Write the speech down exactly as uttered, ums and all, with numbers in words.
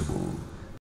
crucible